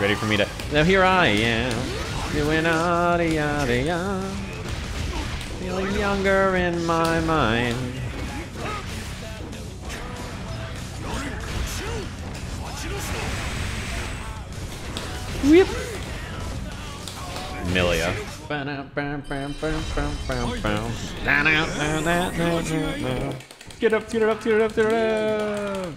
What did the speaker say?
Ready for me to... Now here I am, doing yada yada yada. Feeling younger in my mind. Whip! Milia. Get up, get it up, get it up, get it up.